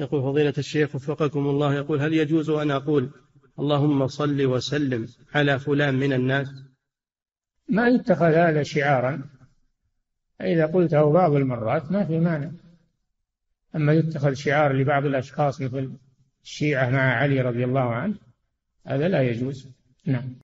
يقول فضيلة الشيخ وفقكم الله، يقول هل يجوز أن أقول اللهم صل وسلم على فلان من الناس؟ ما يتخذ هذا شعارا، إذا قلته بعض المرات ما في مانع. أما يتخذ شعار لبعض الأشخاص مثل الشيعة مع علي رضي الله عنه هذا لا يجوز. نعم.